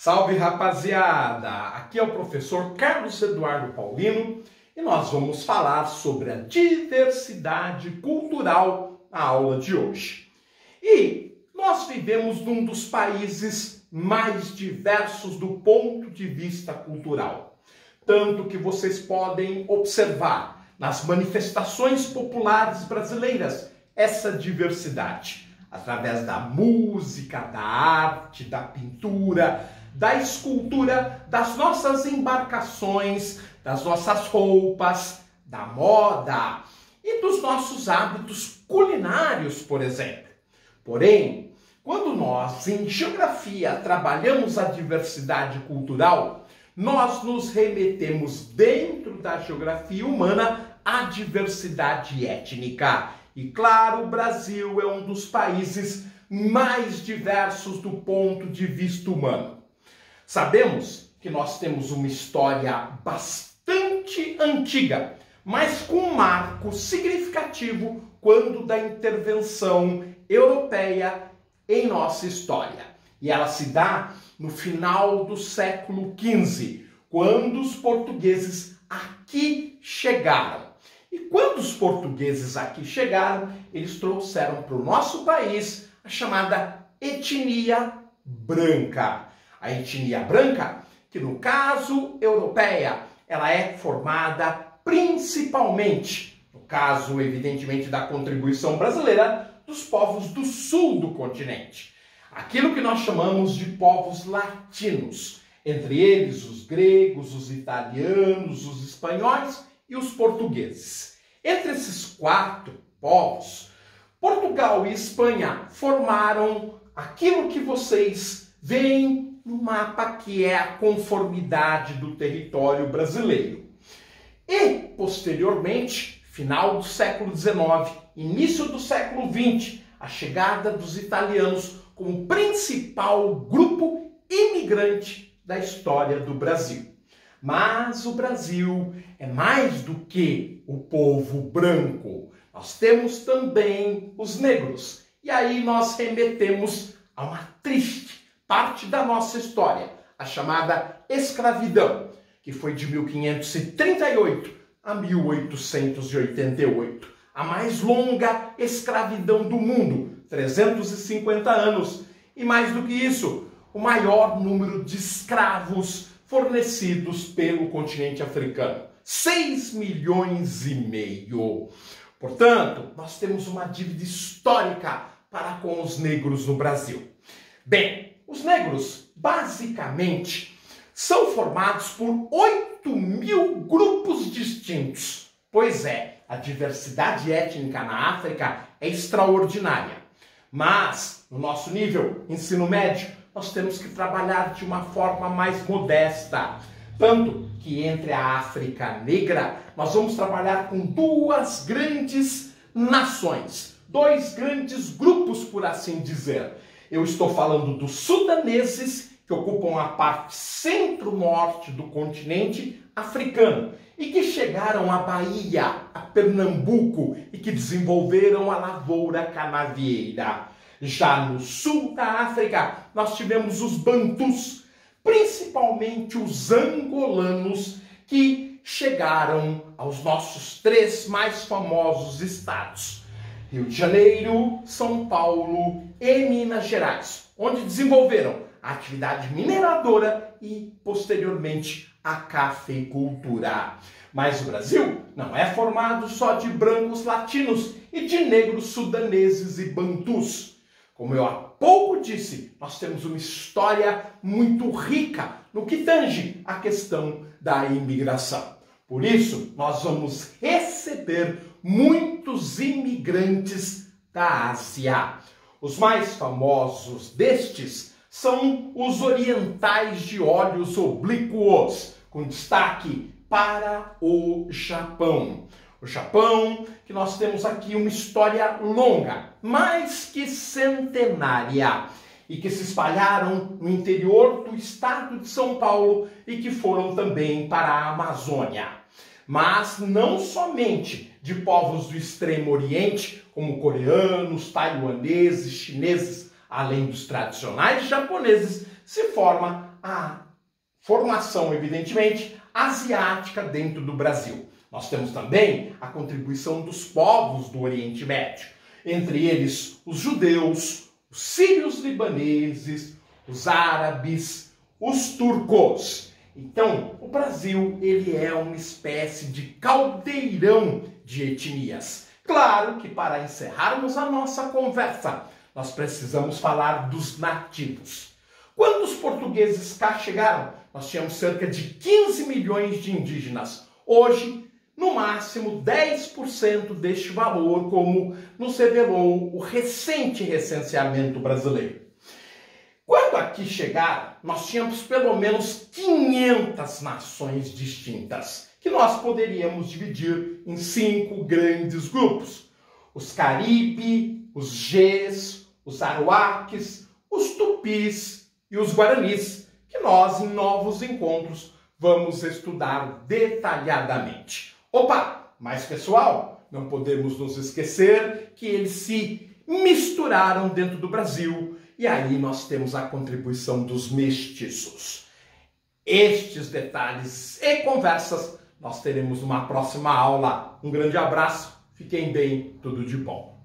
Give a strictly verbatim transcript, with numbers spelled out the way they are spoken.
Salve, rapaziada! Aqui é o professor Carlos Eduardo Paulino e nós vamos falar sobre a diversidade cultural na aula de hoje. E nós vivemos num dos países mais diversos do ponto de vista cultural. Tanto que vocês podem observar nas manifestações populares brasileiras essa diversidade, através da música, da arte, da pintura, da escultura, das nossas embarcações, das nossas roupas, da moda e dos nossos hábitos culinários, por exemplo. Porém, quando nós, em geografia, trabalhamos a diversidade cultural, nós nos remetemos dentro da geografia humana à diversidade étnica. E claro, o Brasil é um dos países mais diversos do ponto de vista humano. Sabemos que nós temos uma história bastante antiga, mas com um marco significativo quando da intervenção europeia em nossa história. E ela se dá no final do século quinze, quando os portugueses aqui chegaram. E quando os portugueses aqui chegaram, eles trouxeram para o nosso país a chamada etnia branca. A etnia branca, que no caso europeia, ela é formada principalmente, no caso evidentemente da contribuição brasileira, dos povos do sul do continente. Aquilo que nós chamamos de povos latinos, entre eles os gregos, os italianos, os espanhóis e os portugueses. Entre esses quatro povos, Portugal e Espanha formaram aquilo que vocês veem no mapa, que é a conformidade do território brasileiro. E, posteriormente, final do século dezenove, início do século vinte, a chegada dos italianos como principal grupo imigrante da história do Brasil. Mas o Brasil é mais do que o povo branco. Nós temos também os negros. E aí nós remetemos a uma triste parte da nossa história, a chamada escravidão, que foi de mil quinhentos e trinta e oito a mil oitocentos e oitenta e oito, a mais longa escravidão do mundo, trezentos e cinquenta anos, e mais do que isso, o maior número de escravos fornecidos pelo continente africano, seis milhões e meio. Portanto, nós temos uma dívida histórica para com os negros no Brasil. Bem, os negros, basicamente, são formados por oito mil grupos distintos. Pois é, a diversidade étnica na África é extraordinária. Mas, no nosso nível, ensino médio, nós temos que trabalhar de uma forma mais modesta. Tanto que entre a África negra, nós vamos trabalhar com duas grandes nações, dois grandes grupos, por assim dizer. Eu estou falando dos sudaneses, que ocupam a parte centro-norte do continente africano e que chegaram à Bahia, a Pernambuco, e que desenvolveram a lavoura canavieira. Já no sul da África, nós tivemos os bantus, principalmente os angolanos, que chegaram aos nossos três mais famosos estados: Rio de Janeiro, São Paulo e Minas Gerais, onde desenvolveram a atividade mineradora e, posteriormente, a cafeicultura. Mas o Brasil não é formado só de brancos latinos e de negros sudaneses e bantus. Como eu há pouco disse, nós temos uma história muito rica no que tange a questão da imigração. Por isso, nós vamos receber muitos imigrantes da Ásia. Os mais famosos destes são os orientais de olhos oblíquos, com destaque para o Japão. O Japão, que nós temos aqui uma história longa, mais que centenária, e que se espalharam no interior do estado de São Paulo e que foram também para a Amazônia. Mas não somente de povos do Extremo Oriente, como coreanos, taiwaneses, chineses, além dos tradicionais japoneses, se forma a formação, evidentemente, asiática dentro do Brasil. Nós temos também a contribuição dos povos do Oriente Médio, entre eles os judeus, os sírios libaneses, os árabes, os turcos. Então, o Brasil ele é uma espécie de caldeirão de etnias. Claro que para encerrarmos a nossa conversa, nós precisamos falar dos nativos. Quando os portugueses cá chegaram, nós tínhamos cerca de quinze milhões de indígenas. Hoje, no máximo dez por cento deste valor, como nos revelou o recente recenseamento brasileiro. Quando aqui chegaram, nós tínhamos pelo menos quinhentas nações distintas, que nós poderíamos dividir em cinco grandes grupos. Os Caribe, os Gês, os Aruaques, os Tupis e os Guaranis, que nós, em novos encontros, vamos estudar detalhadamente. Opa, mas pessoal, não podemos nos esquecer que eles se misturaram dentro do Brasil e aí nós temos a contribuição dos mestiços. Estes detalhes e conversas nós teremos numa próxima aula. Um grande abraço, fiquem bem, tudo de bom.